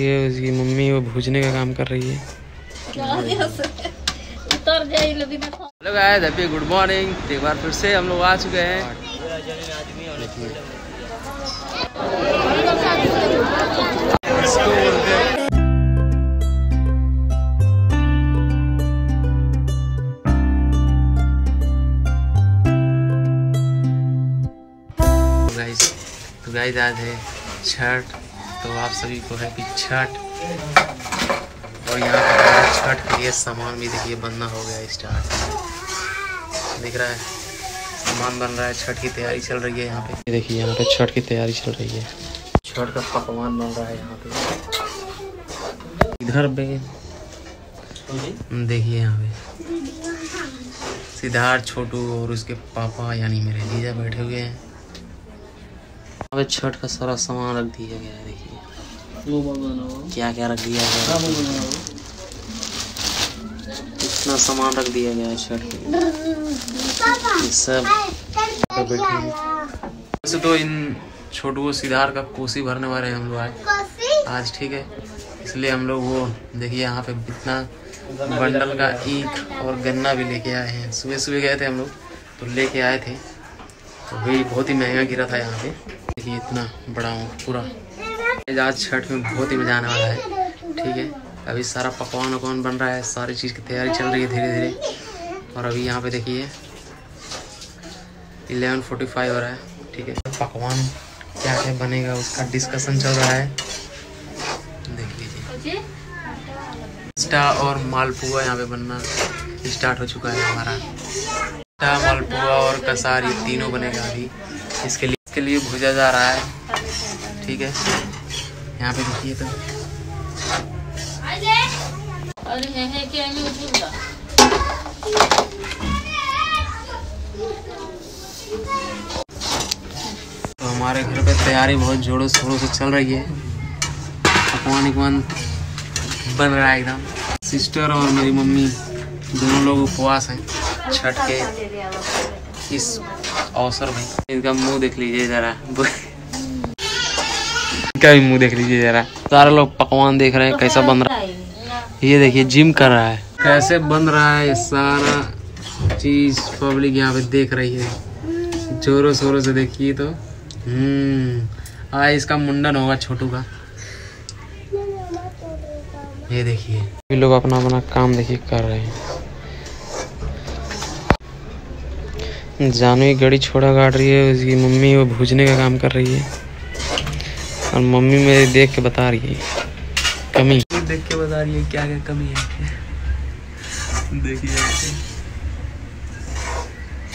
ये उसकी मम्मी वो भूजने का काम कर रही है। Hello guys, happy good morning. एक बार फिर से हम लोग आ चुके हैं। तो गाइस आज है छठ, तो आप सभी को हैप्पी छठ। और यहाँ पर छठ के लिए सामान भी देखिए बनना हो गया स्टार्ट, दिख रहा है सामान बन रहा है। छठ की तैयारी चल रही है यहाँ पे, देखिए यहाँ पे छठ की तैयारी चल रही है। छठ का पकवान बन रहा है यहाँ पे, इधर पे देखिए यहाँ पे सिद्धार्थ, छोटू और उसके पापा यानी मेरे जीजा बैठे हुए हैं। छठ का सारा सामान रख दिया गया है, देखिए क्या क्या रख दिया गया है, इतना सामान रख दिया गया है छठ के सब। वैसे तो इन छोटू सिद्धार्थ का कोसी भरने वाले हम लोग आज, ठीक है, इसलिए हम लोग वो देखिए यहाँ पे इतना बंडल का ईख और गन्ना भी लेके आए हैं। सुबह सुबह गए थे हम लोग तो लेके आए थे, तो भी बहुत ही महंगा गिरा था यहाँ पे, देखिए इतना बड़ा पूरा। आज छठ में बहुत ही मजा आने वाला है, ठीक है। अभी सारा पकवान वकवान बन रहा है, सारी चीज़ की तैयारी चल रही है धीरे धीरे। और अभी यहाँ पे देखिए 11:45 हो रहा है, ठीक है। पकवान क्या क्या बनेगा उसका डिस्कशन चल रहा है, देख लीजिए। पिस्ता और मालपुआ यहाँ पे बनना स्टार्ट हो चुका है हमारा। पिस्ता, मालपुआ और कसारी तीनों बनेगा अभी, इसके लिए भुजा जा रहा है, ठीक है। यहाँ पे देखिए तो हमारे घर पे तैयारी बहुत जोरों शोरों से चल रही है। पकवान वकवान बन रहा है एकदम। सिस्टर और मेरी मम्मी दोनों लोग उपवास हैं छठ के इस अवसर में। इनका मुंह देख लीजिए जरा, इनका भी मुंह देख लीजिए जरा। सारे लोग पकवान देख रहे हैं कैसा बन रहा है। ये देखिए जिम कर रहा है, कैसे बन रहा है ये सारा चीज। पब्लिक यहाँ पे देख रही है जोरों शोरों से, देखिए तो। आज इसका मुंडन होगा छोटू का, ये देखिए। ये लोग अपना अपना काम देखिए कर रहे हैं। जानवी गड़ी छोड़ा काट रही है, उसकी मम्मी वो भूजने का काम कर रही है। और मम्मी मेरे देख के बता रही है कमी, देख के बता रही है क्या क्या कमी है। देखिए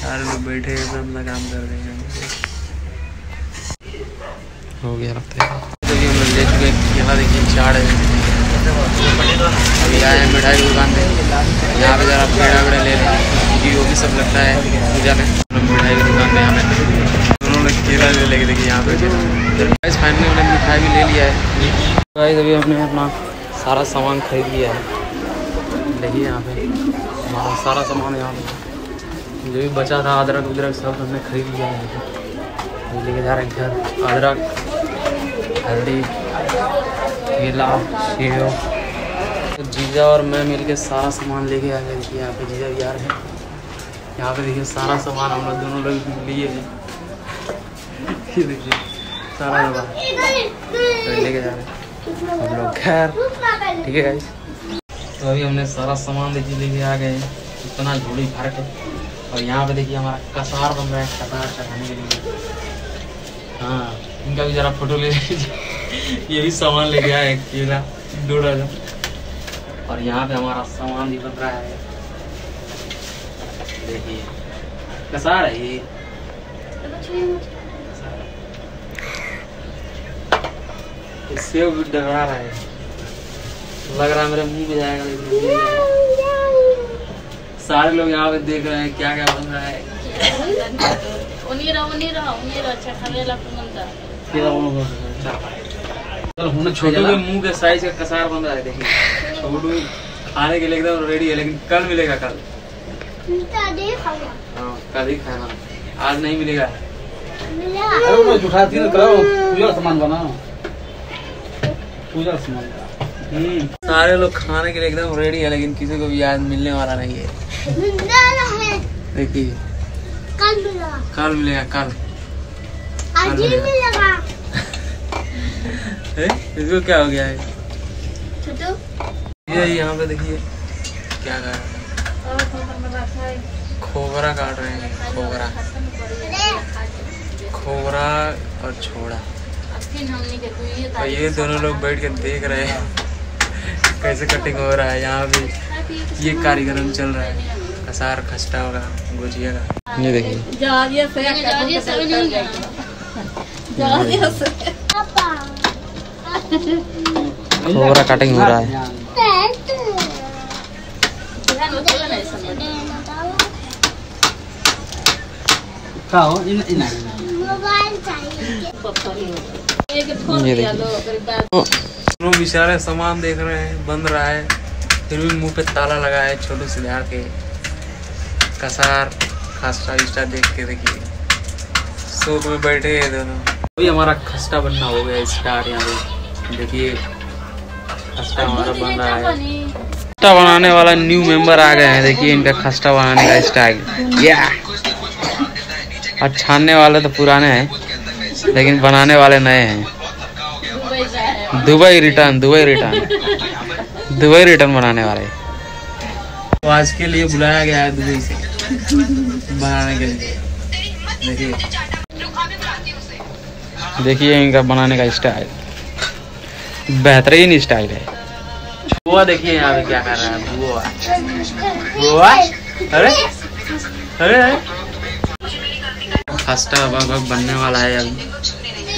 सारे लोग बैठे अपना काम कर रहे हैं, हो गया लगता है। देखिए हम ले चुके केला, देखिए चाट है। अभी आए हैं मिठाई की दुकान पे, यहाँ पे जरा पेड़ा वेड़ा ले लें, वो भी सब लगता है पूजा में। मिठाई की दुकान में हमें उन्होंने केला ले लेके देखिए यहाँ पे। गाइस फाइनली हमने मिठाई भी ले लिया है। गाइस अभी हमने अपना सारा सामान खरीद लिया है, देखिए यहाँ पे हमारा सारा सामान। यहाँ पे जो भी बचा था अदरक उदरक सब हमने खरीद लिया है, लेके जा रहे हैं घर। अदरक, हल्दी, केला, सेव। जीजा और मैं मिलके सारा सामान लेके आ गए, देखिए यहाँ पे जीजा यार है। यहाँ पे देखिए सारा सामान हम लोग दोनों लोग लिए हैं, ये देखिए सारा सामान लेके जा रहे हैं हम लोग घर, ठीक है गाइस। तो अभी हमने सारा सामान देखिए लेके आ गए हैं, इतना झोली भर के। और यहाँ पे देखिए हमारा कसार बन रहा है, कसार चढ़ाने के लिए। हाँ, इनका भी जरा फोटो ले लीजिए। ये भी सामान लेके आए, केला 2 डजन। और यहाँ पे हमारा सामान भी बन रहा है, देखिए कसार है ये। सेब भी डरा रहा है, लग रहा है मेरे मुंह पे जाएगा, लेकिन सारे लोग यहाँ पे देख रहे हैं क्या क्या बन रहा है। छोटू के मुंह के साइज का कसार बन रहा है, देखिए। छोटू खाने के लिए एकदम रेडी है, लेकिन कल मिलेगा। कल कल ही खाना, आज नहीं मिलेगा। सामान बनाओ पूरा स्मेल था। सारे लोग खाने के लिए एकदम रेडी है, लेकिन किसी को भी आज मिलने वाला नहीं है। देखिए कल मिलेगा, कल मिलेगा। इसको क्या हो गया है? ये यहाँ पे देखिए क्या कर रहा है, खोबरा काट रहे हैं। खोबरा और छोड़ा, और ये दोनों लोग बैठ के देख रहे हैं कैसे कटिंग हो रहा है। यहाँ भी ये कार्यक्रम चल रहा है, कसार खस्टा होगा, गुजिया का। ये देखिए खोबरा कटिंग हो रहा है। लोग बेचारे सामान देख रहे हैं, बंद रहा है, फिर भी मुंह पे ताला लगा है। छोटू सुधार के कसार खस्ता विस्टा देख के देखिए सोख में बैठे हैं दोनों। अभी हमारा खस्ता बनना हो गया स्टार। यहाँ पे देखिए खस्ता हमारा बन रहा है। खस्ता बनाने वाला न्यू मेंबर आ गए हैं। देखिए इनका खस्ता बनाने का स्टाइल, या और छानने वाले तो पुराने हैं लेकिन बनाने वाले नए हैं। दुबई रिटर्न बनाने वाले तो आज के लिए बुलाया गया है दुबई से बनाने के लिए। देखिए इनका बनाने का स्टाइल बेहतरीन स्टाइल है। बुआ देखिए यहाँ पे क्या कर रहा है। बुआ अरे खस्ता बनने वाला है। अभी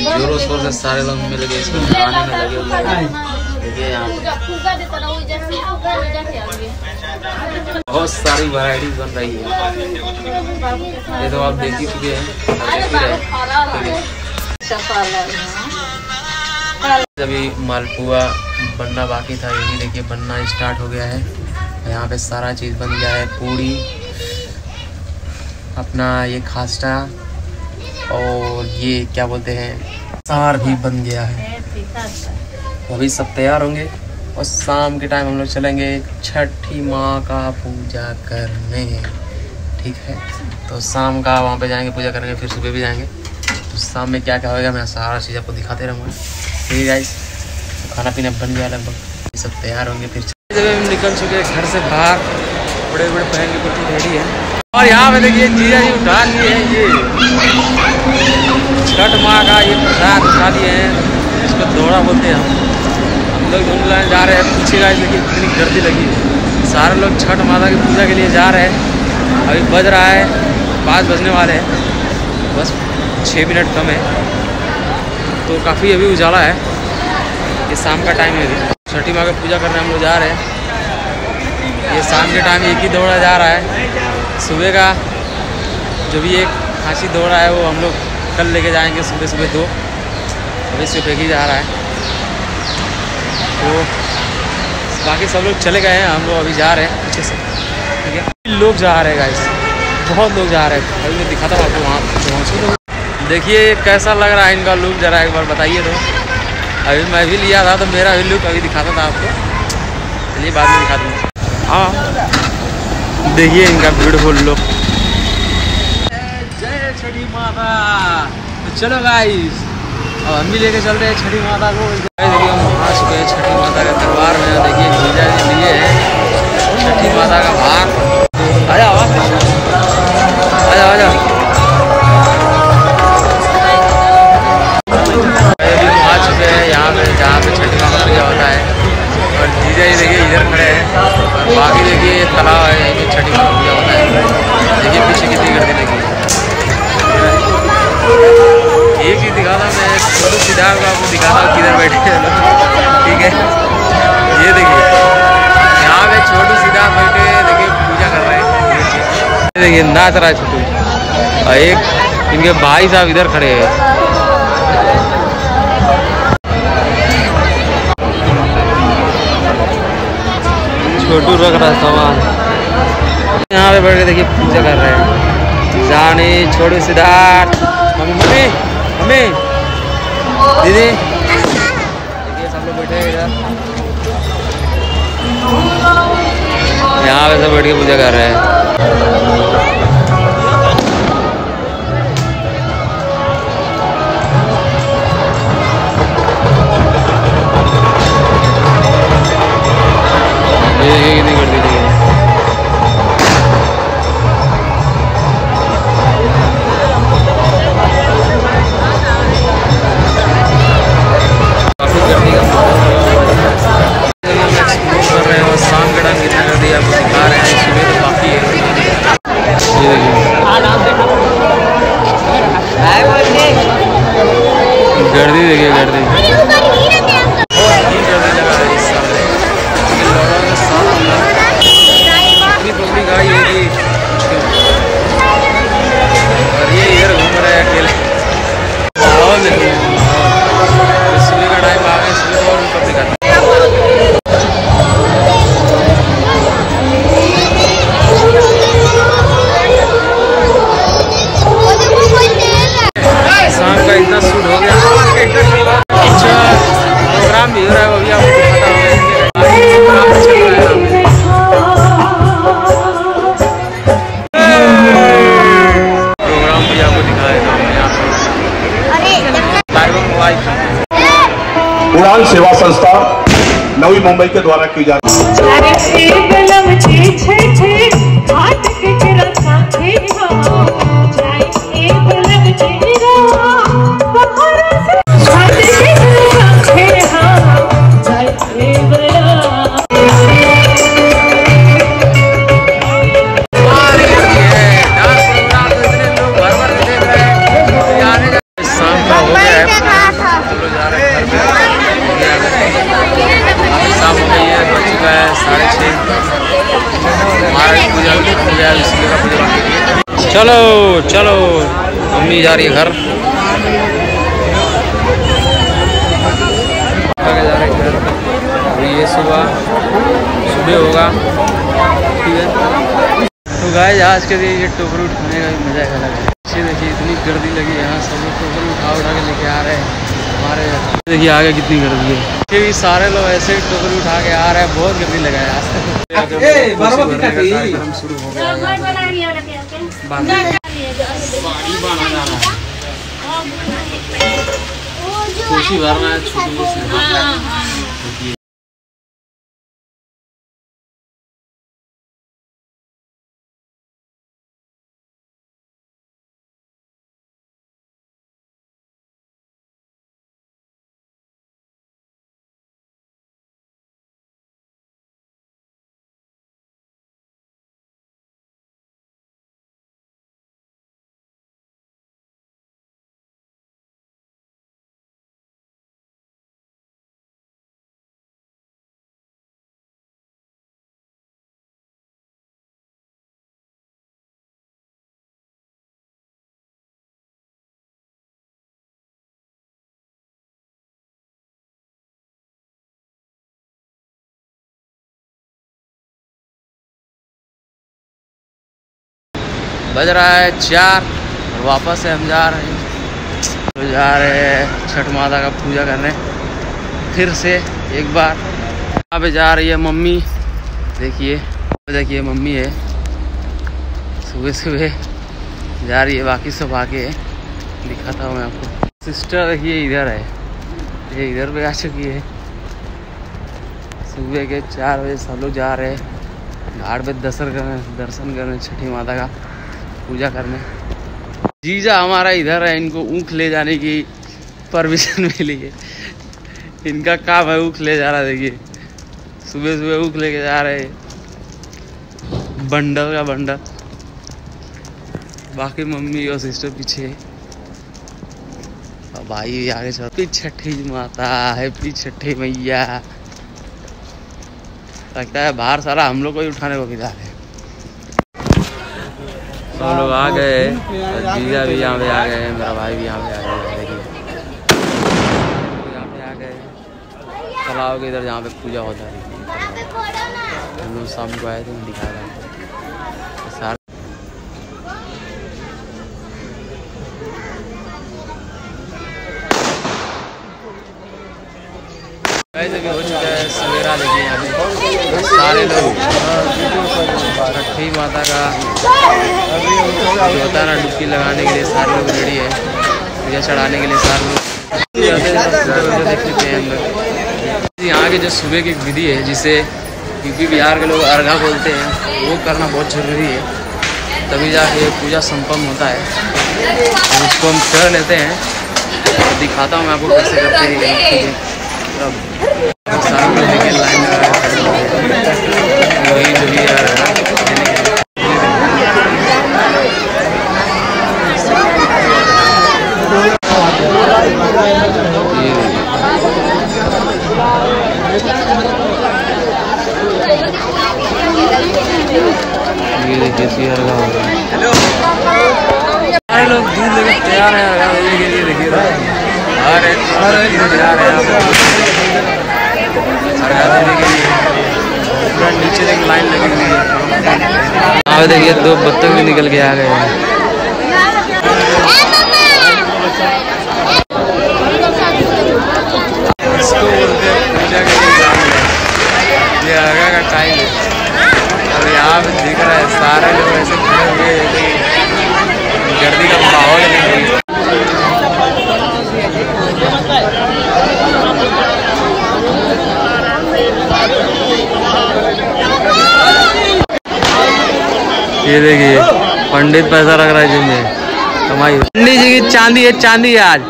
जोरों शोर से सारे लोग मिल गए इसमें खाने में लगे हुए हैं। बहुत सारी वैरायटीज बन रही है, ये तो आप देख ही चुके हैं। अभी मालपुआ बनना बाकी था, ये देखिए बनना स्टार्ट हो गया है। यहाँ पे सारा चीज़ बन गया है, पूरी अपना ये खस्ता और ये क्या बोलते हैं सार भी बन गया है। अभी सब तैयार होंगे और शाम के टाइम हम लोग चलेंगे छठी माँ का पूजा करने, ठीक है? तो शाम का वहाँ पे जाएंगे पूजा करने, फिर सुबह भी जाएंगे। तो शाम में क्या क्या होगा मैं सारा चीज़ आपको दिखाते रहूँगा। ठीक है, खाना पीना बन गया लगभग, सब तैयार होंगे। फिर जब हम निकल चुके हैं घर से बाहर, बड़े बड़े पहन के बिल्कुल रेडी है। और यहाँ पे देखिए जीजा जी उठा लिए हैं, ये छठ माँ का ये प्रसाद उठा लिए हैं, इसको दौड़ा बोलते हैं। हम लोग दोनों लाइन जा रहे हैं। पीछे गाइस देखिए कितनी गर्दी लगी है, सारे लोग छठ माता की पूजा के लिए जा रहे हैं। अभी बज रहा है 5 बजने वाले हैं, बस 6 मिनट कम है, तो काफ़ी अभी उजाला है। ये शाम का टाइम है, अभी छठी माँ की पूजा करने हम लोग जा रहे हैं। ये शाम के टाइम एक ही दौड़ा जा रहा है, सुबह का जो भी एक खांसी दौड़ा है वो हम लोग कल लेके जाएंगे सुबह 2। अभी सिर्फ एक ही जा रहा है, तो बाकी सब लोग चले गए हैं। हम लोग अभी जा रहे हैं पीछे से, ठीक है? लोग जा रहे हैं गाइस, बहुत लोग जा रहे हैं। अभी मैं दिखाता हूँ आपको वहाँ पहुँचो। देखिए कैसा लग रहा है इनका लुक, जरा एक बार बताइए। तो अभी मैं भी लिया था, तो मेरा भी लुक अभी दिखाता था आपको, चलिए बाद में दिखा दूँगा। हाँ देखिए इनका ब्यूटीफुल लुक। जय छठी माता। तो चलो गाइस और हम भी लेके चल रहे हैं छठी माता को। देखिए हम आ चुके हैं छठी माता के दरबार में। देखिए जीजा जी लिए है छठी माता का भार। आ जाओ अभी हम आ चुके हैं यहाँ पे जहाँ पे छठी माता पूजा होता है। और जीजा जी देखिए इधर खड़े हैं, और बाकी देखिए तालाब है। आपको दिखाता हूँ किधर बैठे हैं, ठीक है? ये देखिए यहाँ पे छोटू सीधा बैठे देखिए पूजा कर रहे हैं। देखिए नाच रहा है छोटू, और एक इनके भाई साहब इधर खड़े हैं। छोटू रख रहा सामान, यहाँ पे बैठ के देखिए पूजा कर रहे हैं। जाने छोटू सिद्धार्थ मम्मी दीदी देखिए सब लोग पे बैठे यहाँ पे सब बैठ के पूजा कर रहे हैं। उड़ान सेवा संस्था नवी मुंबई के द्वारा की जा रही चलो चलो मम्मी जा रही है घर। ये सुबह होगा ठीक है। तो गाइस आज के लिए ये टोकरू उठाने का भी मजा अलग है। देखिए इतनी गर्दी लगी यहाँ, सब लोग टोकरू उठा के लेके आ रहे हैं हमारे। देखिए आगे कितनी गर्दी है, क्योंकि सारे लोग ऐसे टोकरू उठा के आ रहे हैं। बहुत गर्दी लगा है आज शुरू हो गया। खुशी भरना है छोटी से। बज रहा है 4 और वापस से हम जा रहे हैं। तो जा रहे हैं छठ माता का पूजा करने फिर से एक बार। यहाँ पे जा रही है मम्मी, देखिए देखिए मम्मी है सुबह सुबह जा रही है। बाकी सब आगे दिखाता हूँ मैं आपको। सिस्टर देखिए इधर है, ये इधर पे आ चुकी है। सुबह के 4 बजे सब लोग जा रहे हैं घाट पे दर्शन करने छठी माता का पूजा करने। जीजा हमारा इधर है, इनको ऊख ले जाने की परमिशन मिली है। इनका काम है ऊख ले जाना। देखिए सुबह सुबह ऊख लेके जा रहे हैं बंडल का बंडल। बाकी मम्मी और सिस्टर पीछे और भाई आगे चल। छठी माता है छठी मैया, लगता है बाहर सारा हम लोग को ही उठाने को जा रहे हैं। हम लोग आ गए, जीजा भी यहाँ पे आ गए, मेरा भाई भी यहाँ पे आ गया। यहाँ पे आ गए तालाब के इधर जहाँ पे पूजा होता है। हम लोग शाम को आए थे, दिखा रहे थे सारे। गाइस अभी हो चुका है सवेरा। देखिए यहाँ पे सारे लोग छठी माता का होता ना डुबकी लगाने के लिए सारे लोग रेडी है, पूजा चढ़ाने के लिए सारे लोग देख चुके हैं हम लोग। यहाँ के जो सुबह की विधि है जिसे यूपी बिहार के लोग अर्घा बोलते हैं, वो करना बहुत ज़रूरी है, तभी जाके पूजा संपन्न होता है। उसको हम कर लेते हैं, दिखाता हूँ मैं आपको कैसे करते हैं। सारे लोग देखिए लाइन में वही जो भी यार ये देखिए सीधा लगा होगा। सारे लोग दूध लेकर तैयार है लगाने के लिए। देखिए तैयार है नीचे एक लाइन लगी हुई है। अब देखिए दो बत्तख भी निकल के आ गए हैं। इसको बोलते हैं पूजा के एग्जाम में, ये आगे का टाइम है। और यहाँ पे दिख रहा है सारे लोग ऐसे खड़े हुए हैं, गर्दी का माहौल है। ये देखिए पंडित पैसा रख रहा है जिम में, कमाई। पंडित जी की चांदी है, चांदी आज।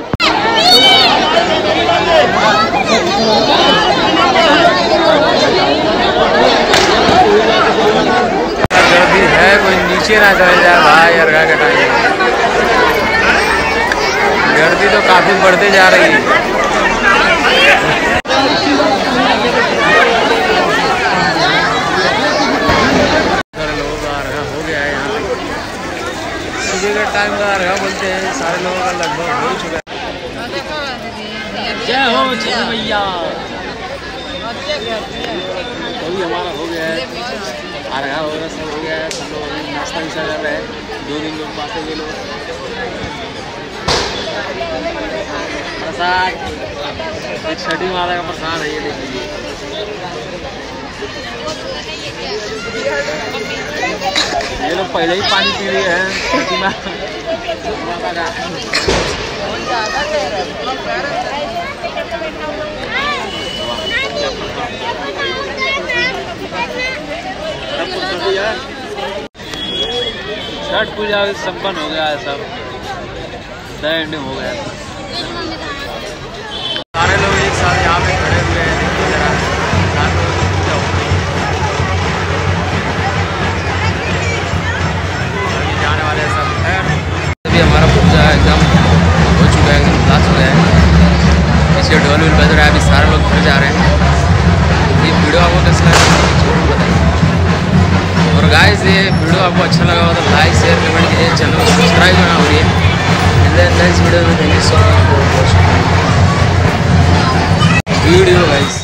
गर्दी है, कोई नीचे ना चले जाए भाई, अर्घा का टाइम है। गर्दी तो काफी बढ़ते जा रही है। टाइम का अर्घा बोलते हैं, सारे लोगों का लगभग हो चुका है। जय हो जय भैया, अभी हमारा हो गया है, अर्घा हो गया, सब हो गया है। सब लोग अभी नाश्ता हिस्सा कर रहे हैं, 2 दिन लोग बातें भी लोग प्रसाद, छठी माता का प्रसाद है। ये देख लीजिए ये लोग पहले ही पानी पी रहे हैं। छठ पूजा संपन्न हो गया है, सब दंड हो गया। सारे लोग एक साथ यहाँ पे खड़े हुए हैं। ये वीडियो आपको अच्छा लगा हो तो लाइक शेयर कमेंट कीजिए, चैनल को सब्सक्राइब करना होगी। एंड देन नेक्स्ट वीडियो में thank you so much for watching video guys.